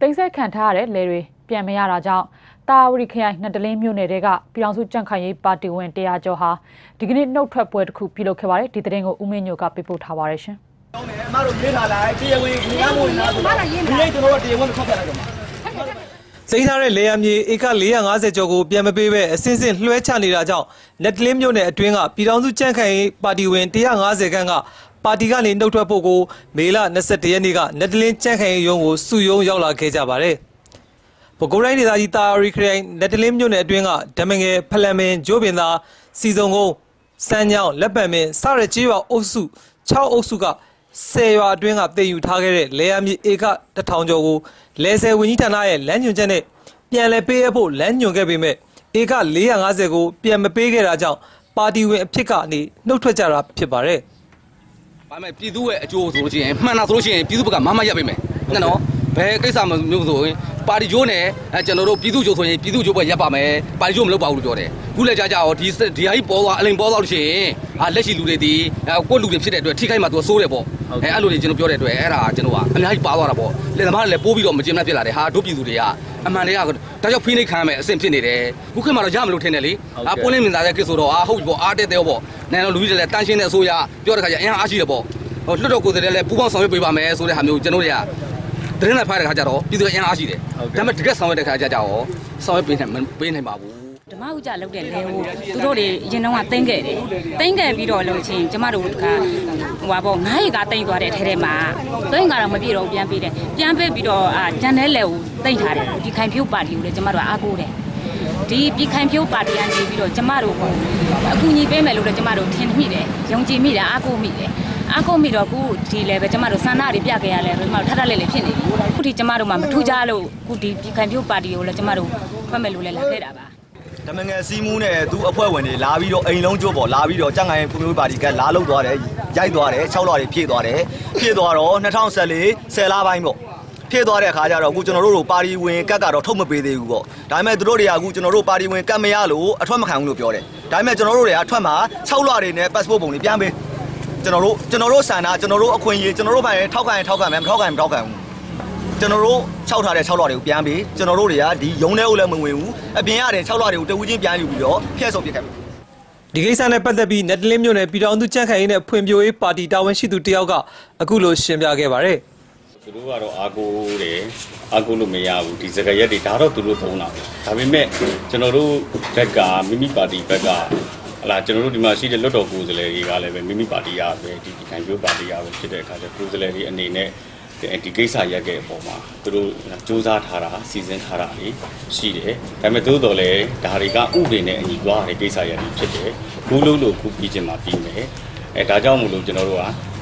땡셀 칸타의 레이 비아메야라자 따우리케야 나들레뮤네레가 비랑수 짱카이 파티원 대야조하 디그니 노트랩 보에 그 비록해 바래 디드랭고 우메뇨가 비포 타바레션 세이나의 레암이 이가 레양 아세조고 비아메베베 신신 뢰차니라자 나들레뮤네 트윙아 비랑수 짱카이 파티원 150칸가 파티가 내 노트랩 보고 메라 21일가 나들린 짱카이 용고 수용 연락해 자바레 보고라인이 다시 따오리크레인 네틀림존의 뒤가 대명의 팔레멘 조빈다 시종고 산양 랩밤에 사르지와 옥수 차옥수가 세와 뒤가 대유타게 레암이 에가 1000조고 레세 위니타나의 란윤전에 변래 배해보 란윤게비메 에가 450고 변매배게라자 파티윈 핏가니 노트자라 핏바레 밤에 비두의 조소로지 만나소로지 비두가 마마야베메 나노 배께서면 요소 파리 조네 저너로 비두 조소에 비두 조바 야바메 파리 조 몰로 바우로 조레 구레 자자오 디 하이 보와 알린 보와 로시 아 렛시 루레디 꼬 루레 핏데အတွက် ठी ခိုင်းมา तू ဆိုးတယ်ပေါ့ အဲ့လိုတွေ ကျွန်တော် ပြောတဲ့အတွက် အဲ့ဒါ ကျွန်တော် ကအများကြီး ပါသွားတာပေါ့ လက်သမားတွေ လည်းပိုးပြီးတော့ မကျေနပ် ဖြစ်လာတယ် ဟာ တို့ ပြည်သူတွေက အမှန်တရား တော့ ဖိနှိပ်ခံရမယ် အဆင် ဖြစ်နေတယ် ခုခေတ်မှာ တော့ ရမလို့ ထင်တယ်လေ အာ ပွင့်လင်းမြင်သာတဲ့ ကိစ္စ တော့ အာ ဟုတ်ပြီပေါ့ အား တက်တယ်ပေါ့ နိုင်ငံတော် လူကြီးတွေ လည်း တန်းရှင်းတဲ့အစိုးရ ပြောတဲ့ခါကျ အင်အား အားရှိတယ်ပေါ့ လွှတ်တော်ကိုယ်စားလှယ် လည်း ပူးပေါင်း ဆောင်ရွက်ပေးပါမယ် ဆိုတဲ့ဟာမျိုး ကျွန်တော် တွေက သတင်းလိုက်ဖတ်တဲ့ခါကျတော့ ပြည်သူတွေ အင်အား အားရှိတယ် ဒါပေမဲ့ တကယ် ဆောင်ရွက်တဲ့ခါကျ ကျတော့ ဆောင်ရွက်ပေးနိုင်မှာမဟုတ်ဘူး ဓမ္မဥကြ လုပ်တဲ့လေကို သူတို့တွေအရင်တော့ သိမ်းခဲ့တယ် သိမ်းခဲ့ပြီးတော့လို့ချင်း ကျမတို့က ဟိုပါ 9 ဧက သိမ်းသွားတဲ့ ထဲမှာ သိမ်းကတော့ မပြည့်တော့ ပြန်ပေးတယ် ပြန်ပေးပြီးတော့ ဂျန်နယ်လေကို သိမ်းထားတယ် ဒီခိုင်ဖြိုးပါတီကိုလည်း ကျမတို့ အားကိုးတယ် ဒီပြည်ခိုင်ဖြိုးပါတီကနေပြီးတော့ ကျမတို့ကို အကူအညီပေးမယ်လို့လည်း ကျမတို့ ထင်မိတယ် ယုံကြည်မိတယ် အားကိုးမိတယ် အားကိုးမိတော့ ခုဒီလည်းပဲ ကျမတို့ ဆန္ဒတွေပြခဲ့ရလဲ ကျမတို့ ထထလက်လက် ဖြစ်နေပြီ ခုထိ ကျမတို့မှာ မထူးကြလို့ ခုဒီပြည်ခိုင်ဖြိုးပါတီကိုလည်း ကျမတို့ ဖွဲ့မယ်လို့လည်း လာခဲ့တာပါ 담행의 시문에 두 업회원이 라비로 인롱조보 라비로 장가인 국민바리가 라로도아래 야이도아래 차로아래 피도아래 피도아로 나타운셀리 셀라바이모 피도아래 가자로 구전으로 파리윈 까가로 톰베데고 다음에 드로리아구 전으로 파리윈 까메야로 아톰강으로 벼래 다음에 전으로래 아톰마 차로아래네 파스포트봉이 뺨베 전으로 산나 전으로 어권이 전으로 바에 턱간 저너로 차오라래 차오라래고 뺨비 저너로리야 니 용내올래 멍외우 변야래 차오라래고 대우진 뺨유비요 피해서 피해 디게이산에 빠뜨비 네틀림묘네 비라운두 짱카이네 푼표의 파티 다원시두 1ယောက်가 아구로 신비하게바래 두루가로 아고래 아고로 메야우 디 자가야디 다로 두루 돈나 다비메 저너로 백가 미미 파티 백가 알아 저너로 디마 시데 롯도 고슬레기가 레베 미미 파티야 베 디칸교 파티야 베 피데 카데 고슬레기 아니네 메라 20 ရက်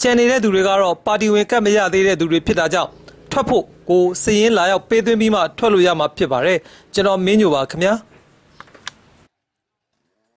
ချန်နေတဲ့သူတွေကတော့ 파티윈ကတ်မရသေးတဲ့သူတွေဖြစ်တာကြောင့် ထွက်ဖို့ကို စည်ရင်လာရောက်ပေးသွင်းပြီးမှ ထွက်လို့ရမှာဖြစ်ပါတယ် ကျွန်တော်မင်းညိုပါခင်ဗျာ